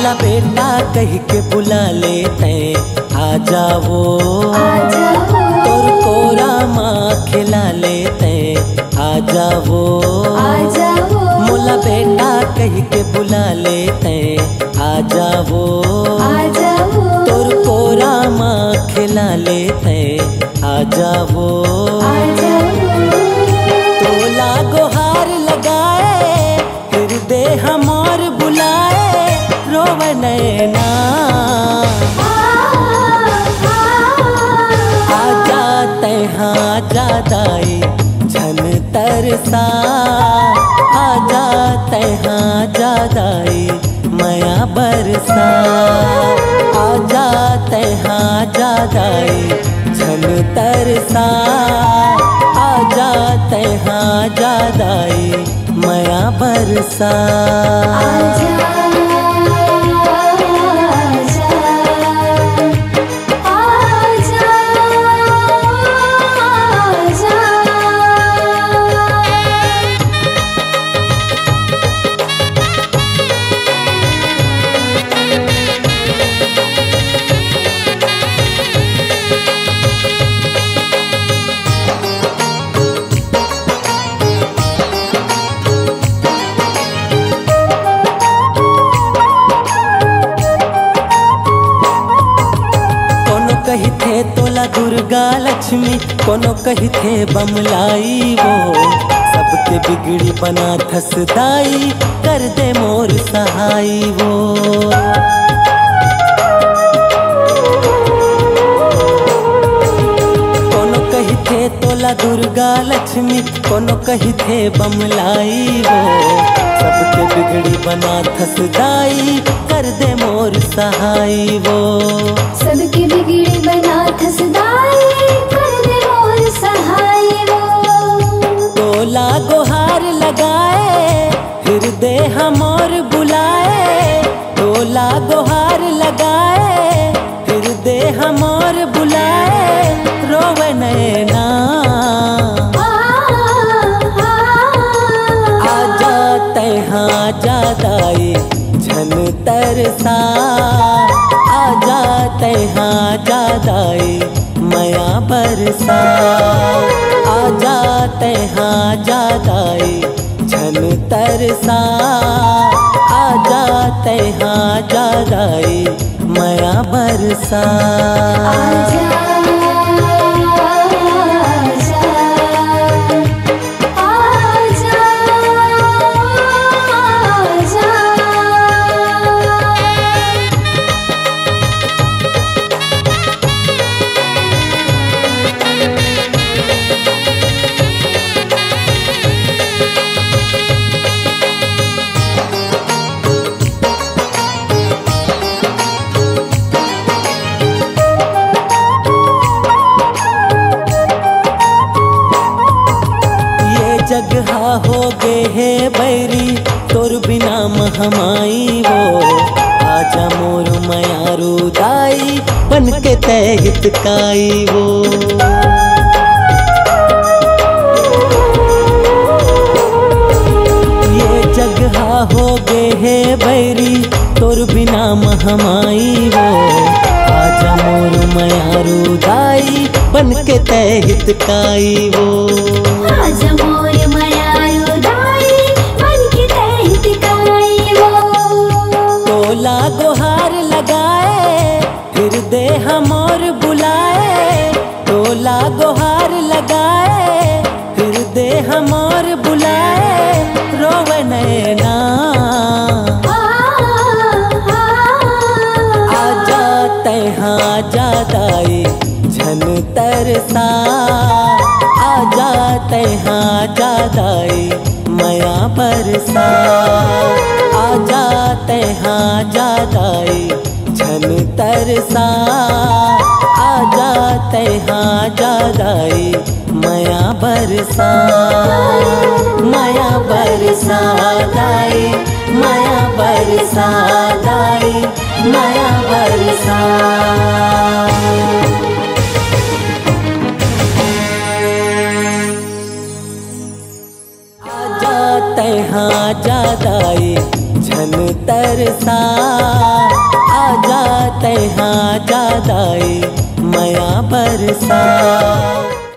भोला बेटा कह के बुला लेते आ जाओ, तोर कोरा माँ खिला लेते आ जाओ। भोला बेटा कह के बुला लेते आ जाओ, तोर कोरा माँ खिला लेते आ जाओ। तोला गोहार लगाए फिर दे हमार बुलाए, रोव नैना आजा तैहा जादाई झन तरसा, आजा तैहा जादाई माया बरसा। आजा तैहा जादाई झन तरसा, आजा तैहा जादाई माया बरसा। कही थे तोला दुर्गा लक्ष्मी, कोनो कही थे बमलाई, वो सबके बिगड़ी बना धसदाई कर दे मोर सहाई। वो कोनो कही थे तोला दुर्गा लक्ष्मी, कोनो कही थे बमलाई, वो सबके बिगड़ी बना धसदाई कर दे मोर सहाई। वो सबके बिगड़ी बना धसदाई कर दे मोर सहाई। वो तोला गोहार लगाए फिर दे हमोर बुलाए, तोला गोहार लगाए फिर दे हमोर बुलाए, रोव नैना आजा तैहा जादाई झन तरसा, आजा तैहा जादाई माया बरसा। आजा तैहा जादाई झन तरसा, आजा तैहा जादाई माया बरसा। जगहा हो गए है बैरी तोर बिना महमाई, वो आजा मोर माया रुदाई बन के तय हितकाई। वो ये जगहा हो गए है बैरी तोर बिना महमाई, वो आजा मोर माया रुदाई बन के तय हितकाई। वो आजा मोर गोहार लगाए फिर दे हमोर बुलाए, तोला गोहार लगाए फिर दे हमोर बुलाए, रोव नैना आजा तैहा जादाई झन तरसा, आजा तैहा जादाई माया बरसा। आजा तैहा जादाई झन तरसा, आजा तैहा जादाई माया बरसा। माया बरसा दाई, माया बरसा दाई, माया बरसा। आजा तैहा जादाई हमें तरसा आ जाते हाँ जादाई मया बरसा।